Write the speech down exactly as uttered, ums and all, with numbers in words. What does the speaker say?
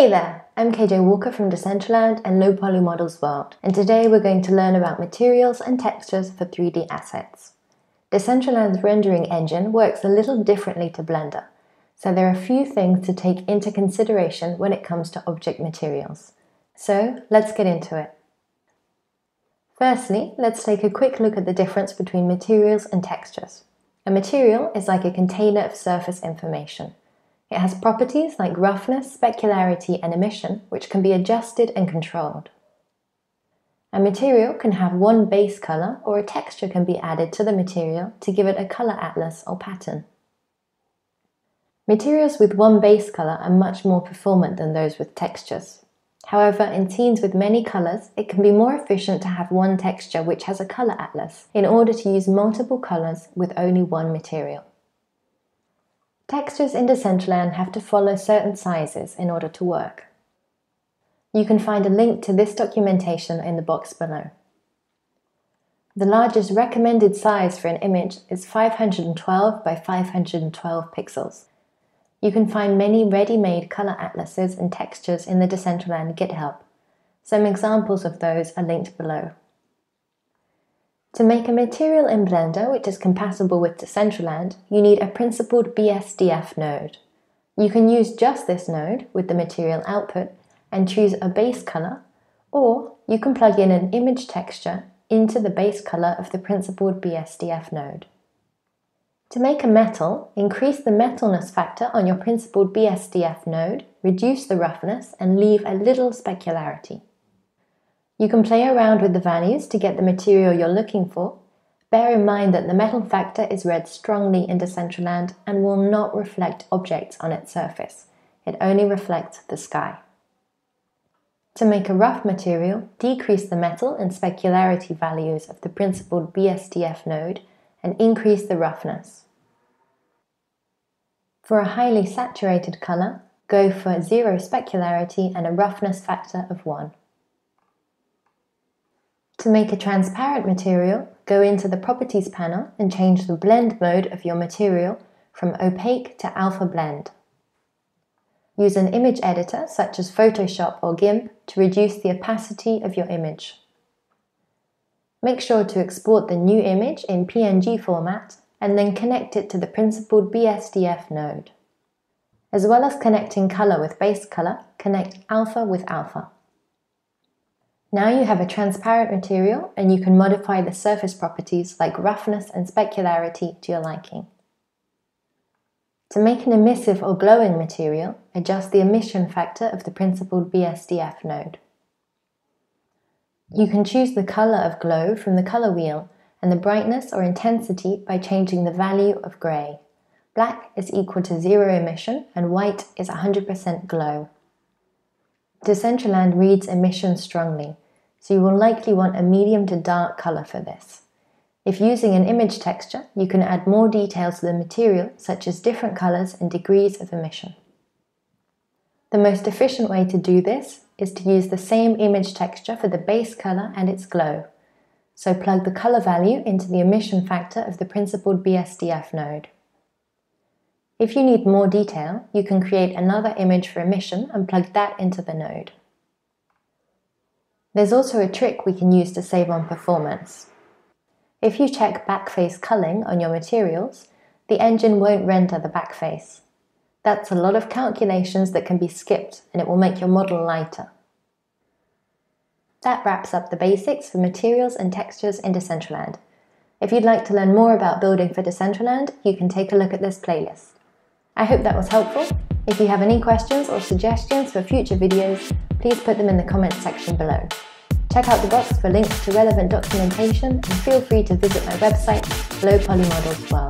Hey there, I'm K J Walker from Decentraland and Low Poly Models World, and today we're going to learn about materials and textures for three D assets. Decentraland's rendering engine works a little differently to Blender, so there are a few things to take into consideration when it comes to object materials. So let's get into it. Firstly, let's take a quick look at the difference between materials and textures. A material is like a container of surface information. It has properties like roughness, specularity, and emission, which can be adjusted and controlled. A material can have one base color, or a texture can be added to the material to give it a color atlas or pattern. Materials with one base color are much more performant than those with textures. However, in teams with many colors, it can be more efficient to have one texture which has a color atlas in order to use multiple colors with only one material. Textures in Decentraland have to follow certain sizes in order to work. You can find a link to this documentation in the box below. The largest recommended size for an image is five hundred twelve by five hundred twelve pixels. You can find many ready-made color atlases and textures in the Decentraland GitHub. Some examples of those are linked below. To make a material in Blender which is compatible with Decentraland, you need a Principled B S D F node. You can use just this node with the material output and choose a base color, or you can plug in an image texture into the base color of the Principled B S D F node. To make a metal, increase the metalness factor on your Principled B S D F node, reduce the roughness, and leave a little specularity. You can play around with the values to get the material you're looking for. Bear in mind that the metal factor is read strongly in Decentraland and will not reflect objects on its surface. It only reflects the sky. To make a rough material, decrease the metal and specularity values of the Principled B S D F node and increase the roughness. For a highly saturated color, go for zero specularity and a roughness factor of one. To make a transparent material, go into the Properties panel and change the blend mode of your material from Opaque to Alpha Blend. Use an image editor such as Photoshop or GIMP to reduce the opacity of your image. Make sure to export the new image in P N G format and then connect it to the Principled B S D F node. As well as connecting color with base color, connect alpha with alpha. Now you have a transparent material and you can modify the surface properties like roughness and specularity to your liking. To make an emissive or glowing material, adjust the emission factor of the Principled B S D F node. You can choose the color of glow from the color wheel and the brightness or intensity by changing the value of gray. Black is equal to zero emission and white is one hundred percent glow. Decentraland reads emission strongly, so you will likely want a medium to dark color for this. If using an image texture, you can add more details to the material, such as different colors and degrees of emission. The most efficient way to do this is to use the same image texture for the base color and its glow. So plug the color value into the emission factor of the Principled B S D F node. If you need more detail, you can create another image for emission and plug that into the node. There's also a trick we can use to save on performance. If you check backface culling on your materials, the engine won't render the backface. That's a lot of calculations that can be skipped, and it will make your model lighter. That wraps up the basics for materials and textures in Decentraland. If you'd like to learn more about building for Decentraland, you can take a look at this playlist. I hope that was helpful. If you have any questions or suggestions for future videos, please put them in the comments section below. Check out the box for links to relevant documentation and feel free to visit my website, Low Poly Models World.